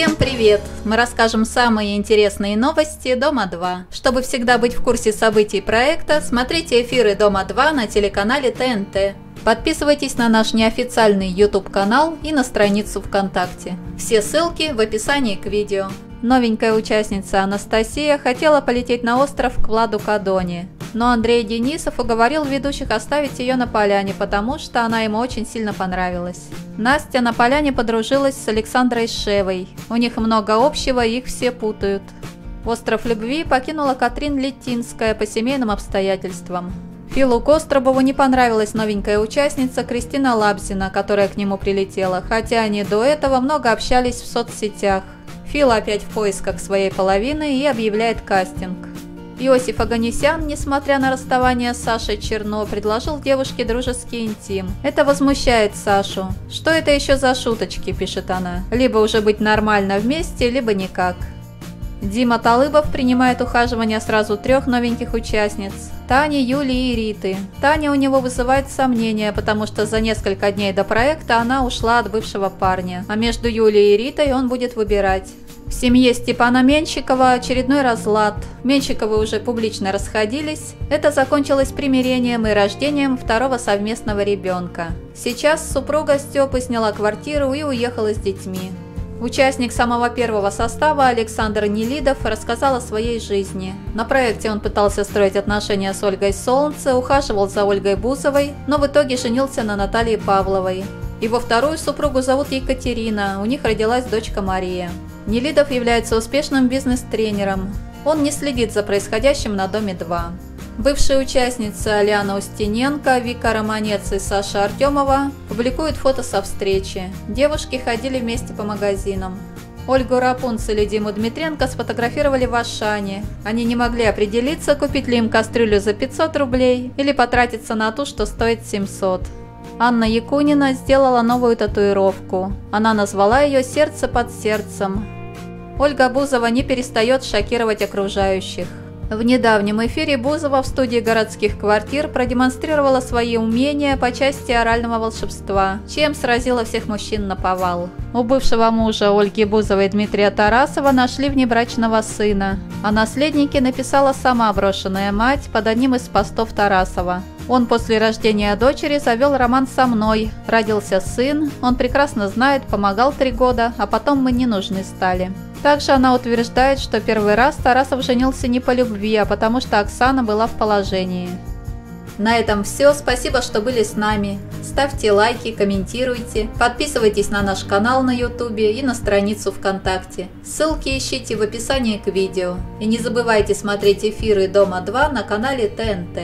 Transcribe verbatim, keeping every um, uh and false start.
Всем привет! Мы расскажем самые интересные новости Дома два. Чтобы всегда быть в курсе событий проекта, смотрите эфиры Дома два на телеканале Т Н Т. Подписывайтесь на наш неофициальный YouTube-канал и на страницу ВКонтакте. Все ссылки в описании к видео. Новенькая участница Анастасия хотела полететь на остров к Владу Кадони, но Андрей Денисов уговорил ведущих оставить ее на поляне, потому что она ему очень сильно понравилась. Настя на поляне подружилась с Александрой Шеввой. У них много общего, и их все путают. Остров любви покинула Катри Литинская по семейным обстоятельствам. Филу Кострубову не понравилась новенькая участница Кристина Лабзина, которая к нему прилетела, хотя они до этого много общались в соцсетях. Фил опять в поисках своей половины и объявляет кастинг. Йосиф Оганесян, несмотря на расставание с Сашей Черно, предложил девушке дружеский интим. Это возмущает Сашу. «Что это еще за шуточки?» – пишет она. «Либо уже быть нормально вместе, либо никак». Дима Талыбов принимает ухаживание сразу трех новеньких участниц – Тани, Юли и Риты. Таня у него вызывает сомнения, потому что за несколько дней до проекта она ушла от бывшего парня, а между Юлей и Ритой он будет выбирать. В семье Степана Меньщикова очередной разлад. Меньщиковы уже публично расходились. Это закончилось примирением и рождением второго совместного ребенка. Сейчас супруга Степы сняла квартиру и уехала с детьми. Участник самого первого состава Александр Нелидов рассказал о своей жизни. На проекте он пытался строить отношения с Ольгой Солнце, ухаживал за Ольгой Бузовой, но в итоге женился на Наталье Павловой. Его вторую супругу зовут Екатерина, у них родилась дочка Мария. Нелидов является успешным бизнес-тренером. Он не следит за происходящим на Доме два. Бывшие участницы Алиана Устиненко, Вика Романец и Саша Артёмова публикуют фото со встречи. Девушки ходили вместе по магазинам. Ольгу Рапунцель и Диму Дмитренко сфотографировали в Ашане. Они не могли определиться, купить ли им кастрюлю за пятьсот рублей или потратиться на ту, что стоит семьсот. Анна Якунина сделала новую татуировку. Она назвала ее «Сердце под сердцем». Ольга Бузова не перестает шокировать окружающих. В недавнем эфире Бузова в студии городских квартир продемонстрировала свои умения по части орального волшебства, чем сразила всех мужчин наповал. У бывшего мужа Ольги Бузовой и Дмитрия Тарасова нашли внебрачного сына. О наследнике написала сама брошенная мать под одним из постов Тарасова. «Он после рождения дочери завел роман со мной. Родился сын, он прекрасно знает, помогал три года, а потом мы не нужны стали». Также она утверждает, что первый раз Тарасов женился не по любви, а потому что Оксана была в положении. На этом все. Спасибо, что были с нами. Ставьте лайки, комментируйте, подписывайтесь на наш канал на YouTube и на страницу ВКонтакте. Ссылки ищите в описании к видео. И не забывайте смотреть эфиры Дома два на канале Т Н Т.